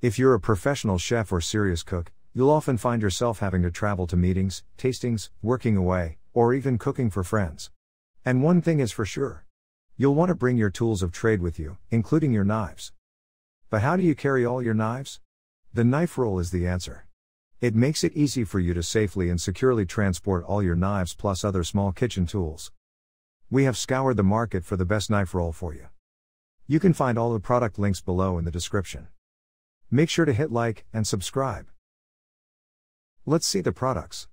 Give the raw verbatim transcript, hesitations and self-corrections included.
If you're a professional chef or serious cook, you'll often find yourself having to travel to meetings, tastings, working away, or even cooking for friends. And one thing is for sure. You'll want to bring your tools of trade with you, including your knives. But how do you carry all your knives? The knife roll is the answer. It makes it easy for you to safely and securely transport all your knives plus other small kitchen tools. We have scoured the market for the best knife roll for you. You can find all the product links below in the description. Make sure to hit like and subscribe. Let's see the products.